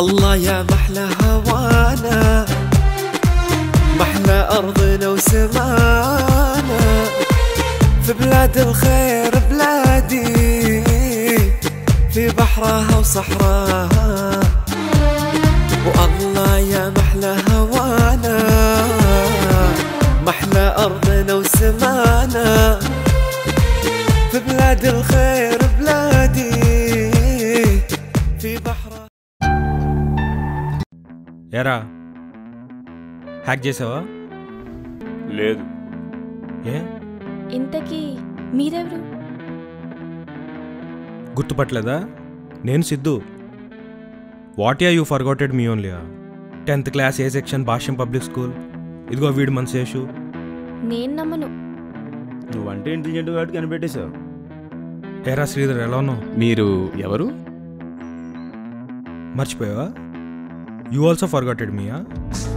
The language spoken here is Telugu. الله يا محلى هوانا، محلى أرضنا وسمانا، في بلاد الخير بلادي، في بحرها وصحراها. والله يا محلى هوانا، محلى أرضنا وسمانا، في بلاد الخير بلادي، في بحرها. ఏరా హ్యాక్ చేసావా? లేదు. ఏ ఇంతకీ మీరెవరు? గుర్తుపట్టలేదా? నేను Siddhu. What ya you forgotted me only. 10th class A section, Bhashyam public school. ఇదిగో వీడు మన శేషు. నేను నమ్మను. నువ్వంటే ఇంటెలిజెంట్ కాబట్టి కనిపెట్టేశావు. ఏరా శ్రీధర్, ఎలా ఉన్నావు? మీరు ఎవరు? మర్చిపోయావా? You also forgot me, huh?